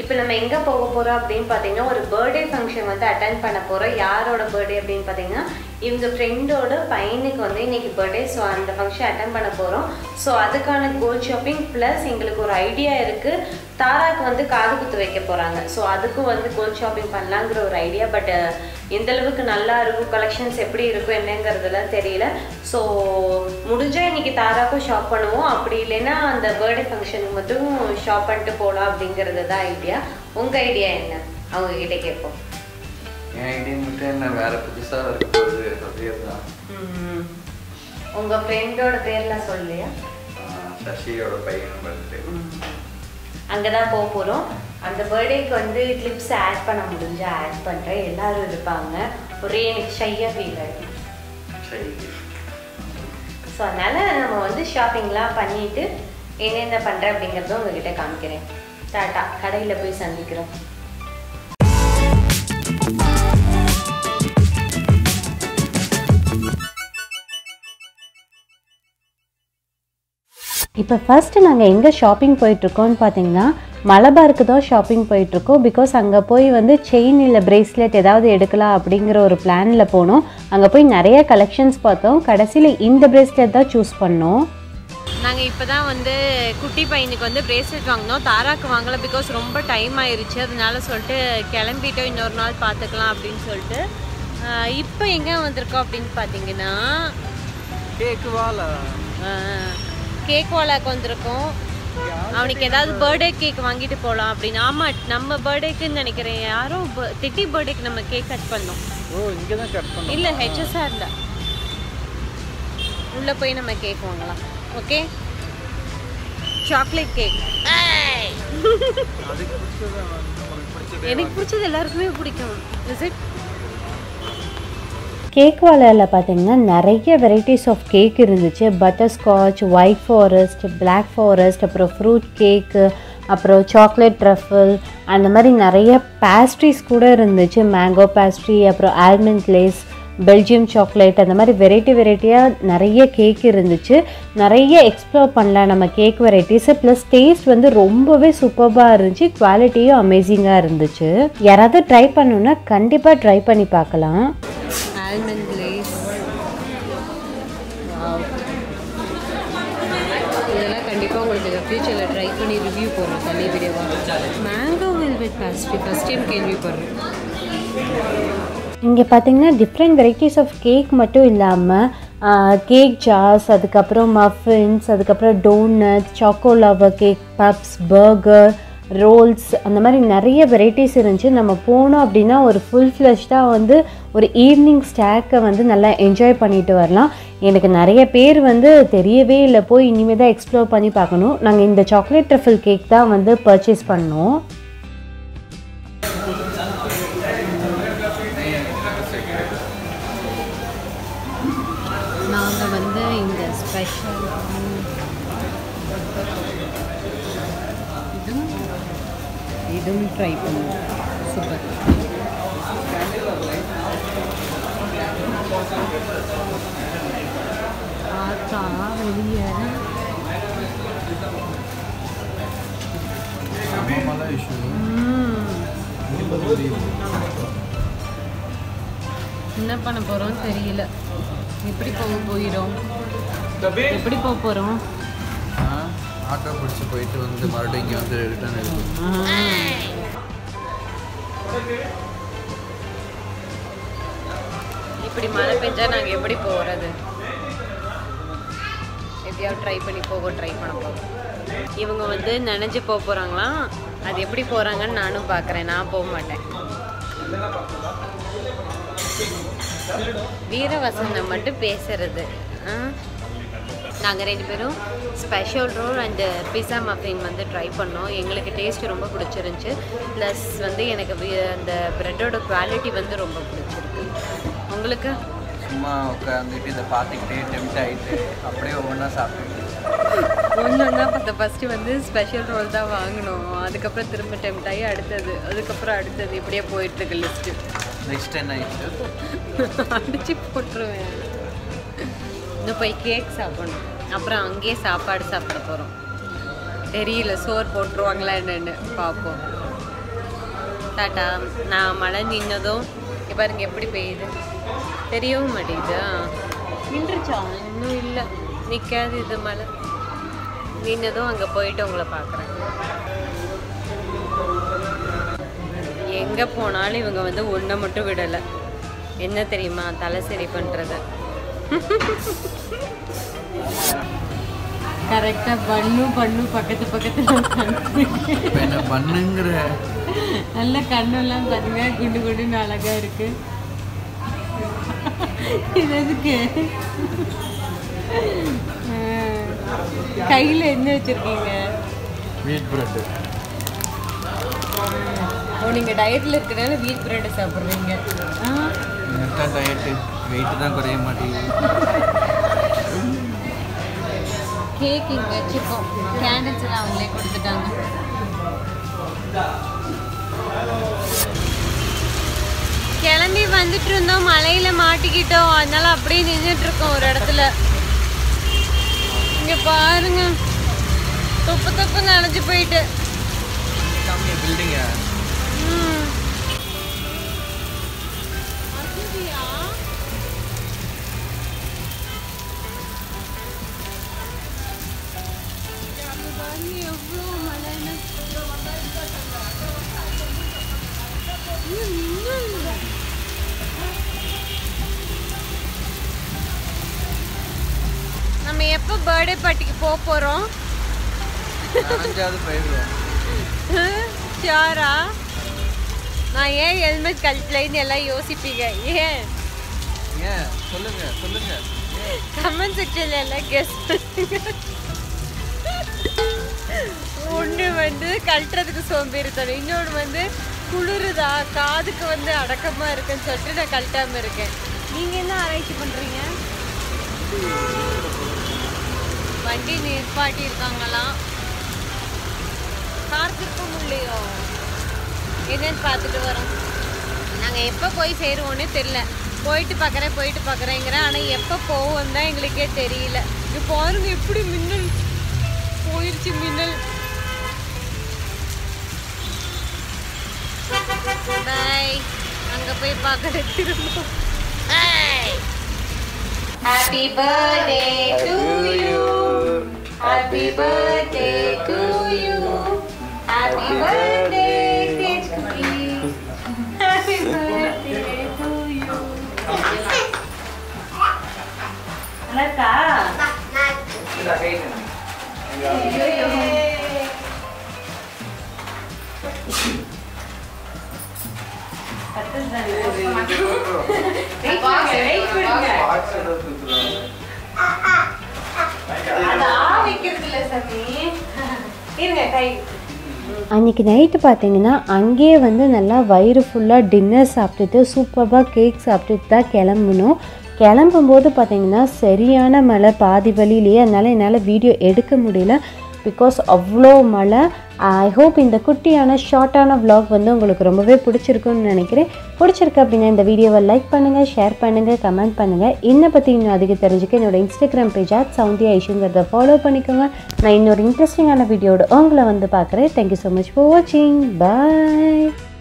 இப்போ நம்ம எங்க போக போறோம் அப்படிን பாத்தீங்கன்னா ஒரு बर्थडे ஃபங்க்ஷன் வந்து அட்டெண்ட் பண்ண போறோம். யாரோட बर्थडे அப்படிን பாத்தீங்கன்னா இவங்க ஃப்ரெண்டோட பையனுக்கு வந்து இன்னைக்கு बर्थडे சோ அந்த ஃபங்க்ஷன் அட்டெண்ட் பண்ண போறோம். சோ அதுக்கான கோல் ஷாப்பிங் ப்ளஸ் உங்களுக்கு ஒரு ஐடியா இருக்கு. தாராக்கு வந்து காது குத்து வைக்க போறாங்க. சோ அதுக்கு வந்து கோல் ஷாப்பிங் பண்ணலாம்ங்கற ஒரு ஐடியா பட் எந்த அளவுக்கு நல்லா இருக்கும் கலெக்ஷன்ஸ் எப்படி இருக்கும் என்னங்கறதுல தெரியல. சோ முடிஞ்சா இன்னைக்கு தாராக்கு ஷாப் பண்ணுவோம். அப்படி இல்லனா அந்த बर्थडे ஃபங்க்ஷனுக்கு மட்டும் ஷாப் பண்ணிட்டு போலாம் அப்படிங்கறது தான். What idea is your idea? My idea is that I have to tell you about your friend. Tell your name? Shashi's birthday. There you go. At that birthday, you can add clips. Everyone is shy. So, we will shopping and do what you do. Tata, கடையில போய் சந்திக்கிறோம். இப்போ first நாங்க எங்க shopping போயிட்டு இருக்கோம்னு பாத்தீங்கன்னா மலபாருக்கு தான் ஷாப்பிங் போயிட்டு இருக்கோம். பிகாஸ் அங்க போய் வந்து செயின் இல்ல பிரேஸ்லெட் ஏதாவது எடுக்கலாம் அப்படிங்கற ஒரு பிளான்ல போனோம். அங்க போய் நிறைய கலெக்ஷன்ஸ் பார்த்தோம். கடைசில இந்த பிரேஸ்லெட் தான் சூஸ் பண்ணோம். நாங்க இப்பதான் வந்து குட்டி பையனுக்கு வந்து பிரேஸ்லெட் வாங்குனோம். தாராக்கு வாங்கல பிகாஸ் ரொம்ப டைம் ஆயிருச்சு. அதனால சொல்லிட்டு கிளம்பிட்டோம் இன்னொரு நாள் பார்த்துக்கலாம் அப்படினு சொல்லிட்டு. இப்போ எங்க வந்திருக்கோம் அப்படினு பாத்தீங்கன்னா கேக்வாலா. கேக்வாலாக்கு வந்திருக்கோம். அவனுக்கு ஏதாவது பர்த்டே கேக் வாங்கிட்டு போலாம் அப்படினா. ஆமா நம்ம பர்த்டேக்குன்னு நினைக்கிறேன். யாரோ திட்டி பர்த்டேக்கு நம்ம கேக் கட் பண்ணோம். ஓ இங்க தான் கட் பண்ணோம். இல்ல ஹெச்எஸ்ஆர் இல்ல. உள்ள போய் நம்ம கேக் வாங்கலாம். Okay, chocolate cake. Hey! Is it? கேக்வாலால பார்த்தீங்கன்னா நிறைய வெரைட்டிஸ் ஆஃப் கேக் இருந்துச்சு. Butterscotch, white forest, black forest, அப்புறம் ஃப்ரூட் கேக்கு, அப்புறம் சாக்லேட் ட்ரஃபிள், அந்த மாதிரி நிறைய பேஸ்ட்ரிஸ் கூட இருந்துச்சு. மேங்கோ பேஸ்ட்ரி, அப்புறம் ஆல்மண்ட் லேஸ், பெல்ஜியம் சாக்லேட், அந்த மாதிரி வெரைட்டி வெரைட்டியாக நிறைய கேக் இருந்துச்சு. நிறைய எக்ஸ்ப்ளோர் பண்ணலாம் நம்ம கேக் வெரைட்டிஸு. ப்ளஸ் டேஸ்ட் வந்து ரொம்பவே சூப்பர்பாக இருந்துச்சு. குவாலிட்டியும் அமேசிங்காக இருந்துச்சு. யாராவது ட்ரை பண்ணணுன்னா கண்டிப்பாக ட்ரை பண்ணி பார்க்கலாம். ஆல்மண்ட் லேஸ் இதெல்லாம் கண்டிப்பாக உங்களுக்கு ஃபியூச்சரில் ட்ரை பண்ணி ரிவ்யூ போடுறோம் தனி வீடியோவாக. Mango velvet pastry first time கேள்விப்படுறேன். இங்கே பார்த்தீங்கன்னா டிஃப்ரெண்ட் வெரைட்டிஸ் ஆஃப் கேக் மட்டும் இல்லாமல் கேக் ஜார்ஸ், அதுக்கப்புறம் மஃபின்ஸ், அதுக்கப்புறம் donut, choco lava cake, puffs, burger, rolls, அந்த மாதிரி நிறைய வெரைட்டிஸ் இருந்துச்சு. நம்ம போனோம் அப்படின்னா ஒரு ஃபுல் ஃப்ளஷ்டாக வந்து ஒரு ஈவினிங் ஸ்டாக்கை வந்து நல்லா என்ஜாய் பண்ணிட்டு வரலாம். எனக்கு நிறைய பேர் வந்து தெரியவே இல்லை, போய் இனிமேல் தான் எக்ஸ்ப்ளோர் பண்ணி பார்க்கணும். நாங்கள் இந்த சாக்லேட் ட்ரஃபிள் கேக் தான் வந்து பர்ச்சேஸ் பண்ணோம். இதுவும் ட்ரை பண்ணுவோம். சூப்பர். ஆத்தா வெளியே என்ன பண்ண போகிறோம் தெரியல. எப்படி போயிடும் எப்படி போக போகிறோம். ஆட்டோ பிடிச்சி போயிட்டு வந்து மறுபடியும் இங்கே வந்து ரிட்டர்ன் இருக்கும். இப்படி மழை பெஞ்சா நாங்கள் எப்படி போகிறது? எப்படியாவது ட்ரை பண்ணி ட்ரை பண்ண போகிறோம். இவங்க வந்து நினைஞ்சு போக போகிறாங்களாம். அது எப்படி போகிறாங்கன்னு நானும் பார்க்குறேன். நான் போக மாட்டேன். வீரவசனம் மட்டும் பேசுறது. நாங்கள் ரெண்டு பேரும் special roll and pizza muffin வந்து ட்ரை பண்ணோம். எங்களுக்கு டேஸ்ட் ரொம்ப பிடிச்சிருந்துச்சி. ப்ளஸ் வந்து எனக்கு அந்த ப்ரெட்டோட குவாலிட்டி வந்து ரொம்ப பிடிச்சிருக்கு. உங்களுக்கு சும்மா உட்காந்துட்டு இதை பார்த்துக்கிட்டே டெம்ட் ஆகிட்டு அப்படியே ஒவ்வொன்றா சாப்பிட்டு ஒன்றுன்னா பார்த்தா ஃபஸ்ட்டு வந்து ஸ்பெஷல் ரோல் தான் வாங்கினோம். அதுக்கப்புறம் திரும்ப டெம்ட் ஆகி அடுத்தது, அதுக்கப்புறம் அடுத்தது, இப்படியே போயிட்டுருக்கு லிஸ்ட்டு. நெக்ஸ்ட் என்ன ஆகிடுச்சு அடிச்சு போட்டுருவேன். இன்னும் போய் கேக் சாப்பிடணும். அப்புறம் அங்கேயே சாப்பாடு சாப்பிட போகிறோம். தெரியல சோறு போட்டுருவாங்களா என்னென்னு பார்ப்போம். Tata, now Malanino though, if I get pretty paid. Terio Madida Interchan, Nilla Nicas is the Malan Nino and a poet on La Pacra Yenga Pona living over the Wunda Mutu Vidala in the Terima, Talasiri Pantra. Correct, bannu pakathu pena pannungra alla kannu ellam pathina gundu alaga irukku idaduke kaiyila enna vechirkinga wheat bread ninga diet la irukadala wheat bread saapidringa enna diet weight dhaan koreya maatidhu Cake in the chicken, candles around like with the dung. Kalandi Vandi Trundu, Malayilam Artikito, Anala Prin in the Truco, Radatala. Yaparanga Topatapan Alajipate. Come here, building here. Birthday party ki po porom. Chara. Na ye helmet kalplay nela yosipige. Ye. Ye. Sollunga. Comment section la guess. Onnu vandu kaltradukku sombirutana. Innodu vandu kulurudha kaadukku vandu adakama irukku solli na kaltama iruken. Neenga enna arrange pandringa? Bunty near party is Gangala. Carpet Pumulio. Indian Pathura. Nangapo Koi Fair on it. Poet Pakaranga, and a Yepo and the Anglicate Terrila. You pour me pretty mineral. Poetry mineral. Bye. Angape Pakarat. Hey! Happy birthday to you. Happy birthday to you. Happy birthday, Tejki. Happy birthday to you. Anaka. Wait, அன்னைக்கு night பாத்தீங்கன்னா அங்கே வந்து நல்லா வயிறு ஃபுல்லா dinner சாப்பிட்டுட்டு சூப்பரா cake சாப்பிட்டுட்டு தான் கிளம்பணும். கிளம்பும்போது பாத்தீங்கன்னா சரியான மழை பாதி வழியிலே அதனால என்னால வீடியோ எடுக்க முடியல because அவ்ளோ மழை. I hope இந்த குட்டியான ஷார்ட்டான vlog வந்து உங்களுக்கு ரொம்பவே பிடிச்சிருக்கும்னு நினைக்கிறேன். பிடிச்சிருக்கு அப்படினா இந்த வீடியோவை லைக் பண்ணுங்க, ஷேர் பண்ணுங்க, கமெண்ட் பண்ணுங்க. இன்ன பத்தி இன்னும் அதிக தெரிஞ்சுக்க என்னோட Instagram page @soundhiaishu follow பண்ணிக்கோங்க. நான் இன்னொரு இன்ட்ரஸ்டிங்கான வீடியோட உங்களை வந்து பார்க்கறேன். Thank you so much for watching. Bye.